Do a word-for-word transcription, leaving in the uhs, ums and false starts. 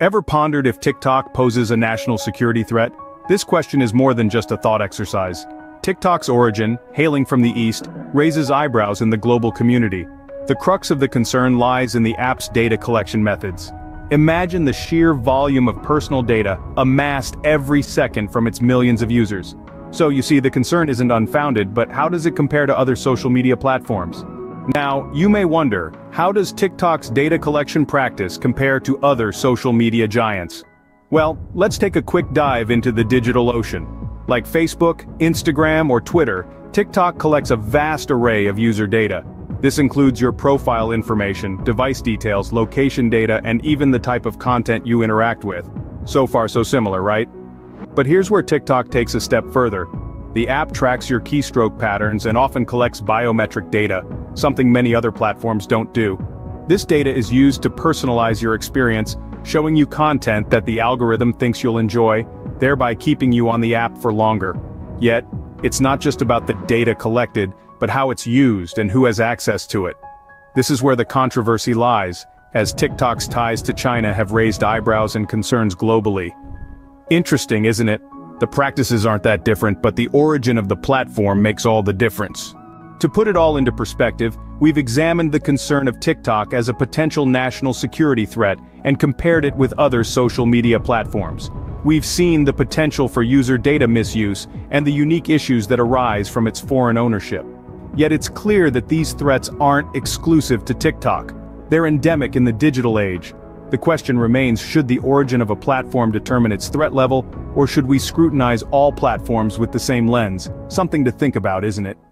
Ever pondered if TikTok poses a national security threat? This question is more than just a thought exercise. TikTok's origin, hailing from the East, raises eyebrows in the global community. The crux of the concern lies in the app's data collection methods. Imagine the sheer volume of personal data amassed every second from its millions of users. So you see, the concern isn't unfounded, but how does it compare to other social media platforms? Now, you may wonder, how does TikTok's data collection practice compare to other social media giants? Well, let's take a quick dive into the digital ocean. Like Facebook, Instagram, or Twitter, TikTok collects a vast array of user data. This includes your profile information, device details, location data, and even the type of content you interact with. So far, so similar, right? But here's where TikTok takes a step further. The app tracks your keystroke patterns and often collects biometric data, something many other platforms don't do. This data is used to personalize your experience, showing you content that the algorithm thinks you'll enjoy, thereby keeping you on the app for longer. Yet, it's not just about the data collected, but how it's used and who has access to it. This is where the controversy lies, as TikTok's ties to China have raised eyebrows and concerns globally. Interesting, isn't it? The practices aren't that different, but the origin of the platform makes all the difference. To put it all into perspective, we've examined the concern of TikTok as a potential national security threat and compared it with other social media platforms. We've seen the potential for user data misuse and the unique issues that arise from its foreign ownership. Yet it's clear that these threats aren't exclusive to TikTok. They're endemic in the digital age. The question remains, should the origin of a platform determine its threat level, or should we scrutinize all platforms with the same lens? Something to think about, isn't it?